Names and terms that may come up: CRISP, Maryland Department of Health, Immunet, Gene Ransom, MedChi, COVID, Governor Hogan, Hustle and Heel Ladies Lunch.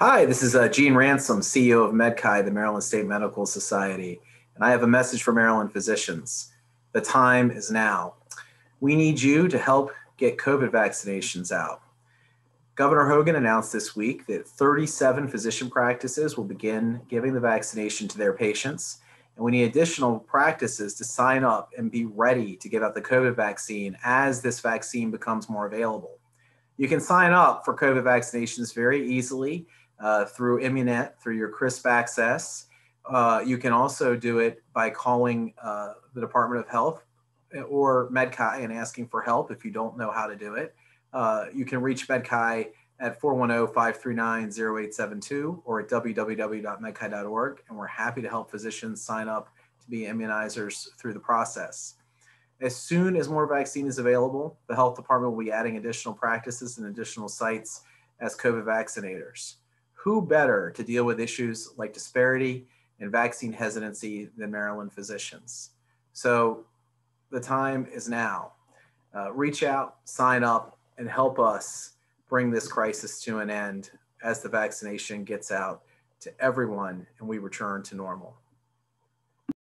Hi, this is Gene Ransom, CEO of MedChi, the Maryland State Medical Society, and I have a message for Maryland physicians. The time is now. We need you to help get COVID vaccinations out. Governor Hogan announced this week that 37 physician practices will begin giving the vaccination to their patients, and we need additional practices to sign up and be ready to give out the COVID vaccine as this vaccine becomes more available. You can sign up for COVID vaccinations very easily through Immunet, through your CRISP access. You can also do it by calling the Department of Health or MedChi and asking for help if you don't know how to do it. You can reach MedChi at 410-539-0872 or at www.medchi.org, and we're happy to help physicians sign up to be immunizers through the process. As soon as more vaccine is available, the health department will be adding additional practices and additional sites as COVID vaccinators. Who better to deal with issues like disparity and vaccine hesitancy than Maryland physicians? So the time is now. Reach out, sign up, and help us bring this crisis to an end as the vaccination gets out to everyone and we return to normal.